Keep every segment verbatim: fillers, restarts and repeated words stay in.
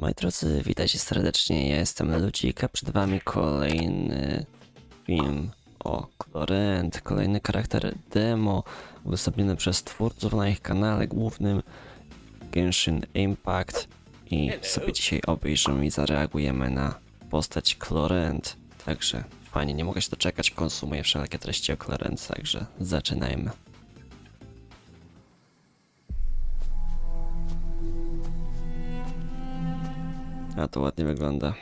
Moi drodzy, witajcie serdecznie, ja jestem Lucik, a przed wami kolejny film o Clorinde, kolejny charakter demo udostępniony przez twórców na ich kanale głównym Genshin Impact i sobie dzisiaj obejrzymy i zareagujemy na postać Clorinde, także fajnie, nie mogę się doczekać, konsumuję wszelkie treści o Clorinde, także zaczynajmy. A to ładnie wygląda.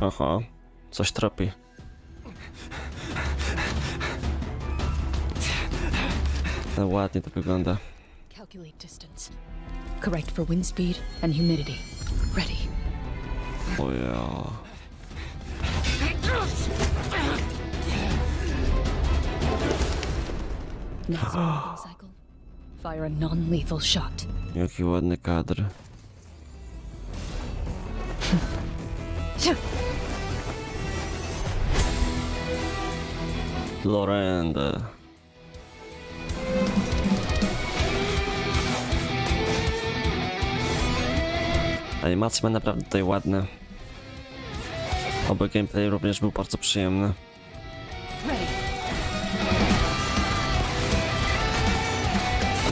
Oho, coś tropi. To ładnie to wygląda. Calculate distance. Correct for wind speed and humidity. Ready. Ojo. Fire a non-lethal shot. Jaki ładny kadr. Clorinde. Animacje ma naprawdę tutaj ładne. Oby gameplay również był bardzo przyjemny.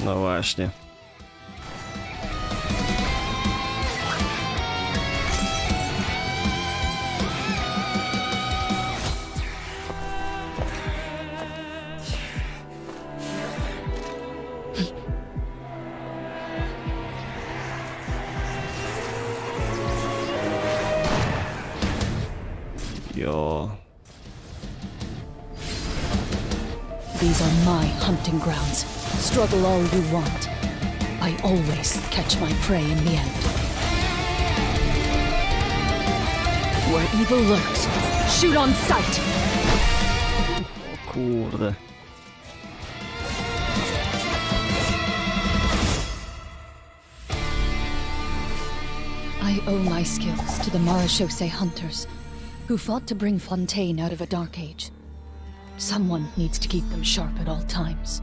No właśnie. Yo. These are my hunting grounds. Struggle all you want. I always catch my prey in the end. Where evil lurks, shoot on sight. O kurde. I owe my skills to the Maréchaussée hunters, who fought to bring Fontaine out of a dark age. Someone needs to keep them sharp at all times.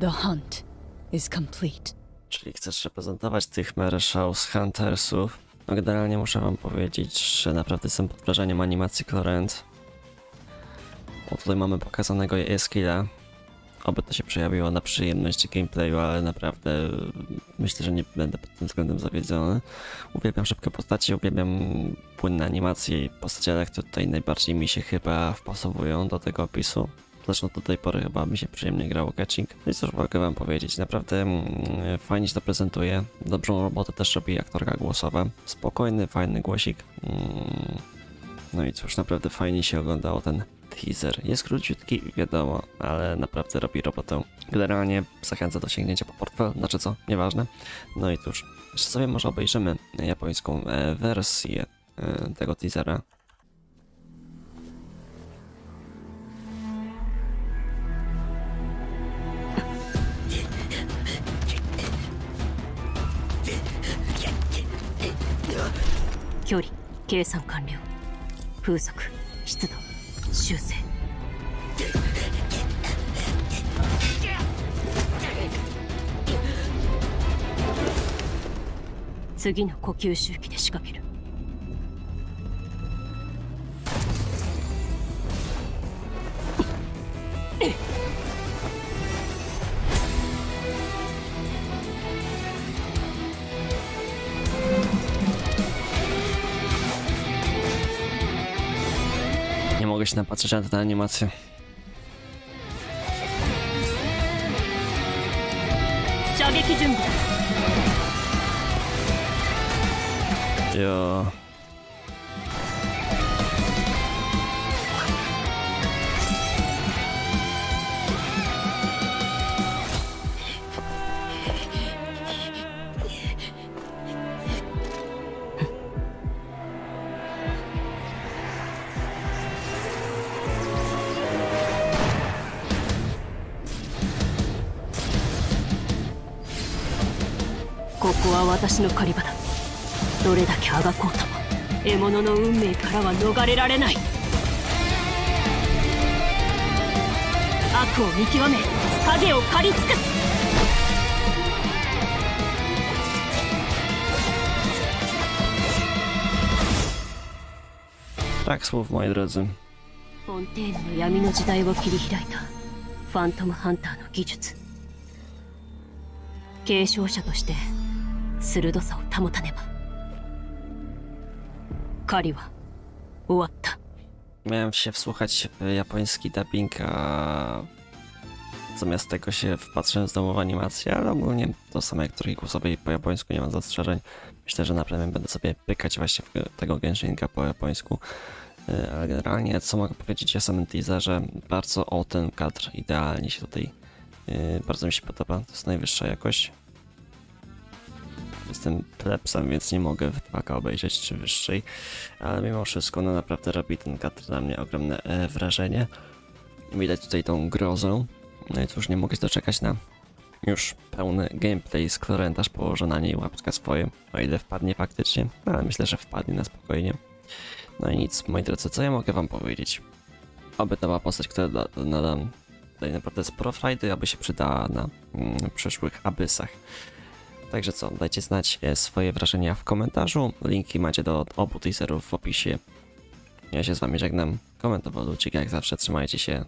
The hunt is complete. Czyli chcesz reprezentować tych Maréchaussée Huntersów? No generalnie muszę wam powiedzieć, że naprawdę jestem pod wrażeniem animacji Clorinde. O, tutaj mamy pokazanego jej skilla. Oby to się przejawiło na przyjemności gameplayu, ale naprawdę myślę, że nie będę pod tym względem zawiedziony. Uwielbiam szybkie postacie, uwielbiam płynne animacje i postacie, ale które tutaj najbardziej mi się chyba wpasowują do tego opisu. Zresztą do tej pory chyba mi się przyjemnie grało catching. I cóż mogę wam powiedzieć, naprawdę mm, fajnie się to prezentuje. Dobrą robotę też robi aktorka głosowa. Spokojny, fajny głosik. Mm. No i cóż, naprawdę fajnie się oglądało ten teaser. Jest króciutki, wiadomo, ale naprawdę robi robotę. Generalnie zachęca do sięgnięcia po portfel, znaczy co, nieważne. No i cóż, jeszcze sobie może obejrzymy japońską e, wersję e, tego teasera. Nie mogę się napatrzeć na tę animację. Jo. 影を刈り尽くす。Tak słów, moi drodzy. Fontaine no yami no jidai wo kirihiraita Phantom Hunter no gijutsu. Keishōsha toshite surudosa o tamotaneba. Kari wa owatta. Miałem się wsłuchać w japoński dubbing, a zamiast tego się wpatrzyłem w domową animację, ale ogólnie to samo jak drugi sobie po japońsku, nie mam zastrzeżeń. Myślę, że na premium będę sobie pykać właśnie tego Genshinka po japońsku. Ale generalnie co mogę powiedzieć o samym teaserze, bardzo o ten kadr idealnie się tutaj, bardzo mi się podoba, to jest najwyższa jakość. Jestem plepsem, więc nie mogę wypaka obejrzeć czy wyższej, ale mimo wszystko no naprawdę robi ten kadr na mnie ogromne e, wrażenie. Widać tutaj tą grozę. No i cóż, nie mogę się doczekać na już pełny gameplay z Clorinde, położę na niej łapka swoje, o ile wpadnie faktycznie, no, ale myślę, że wpadnie na spokojnie. No i nic, moi drodzy, co ja mogę wam powiedzieć? Oby to była postać, która nadam tutaj naprawdę sporo frajdy, aby się przydała na mm, przyszłych abysach. Także co, dajcie znać swoje wrażenia w komentarzu. Linki macie do obu teaserów w opisie. Ja się z wami żegnam. Komentował Lucik, jak zawsze, trzymajcie się.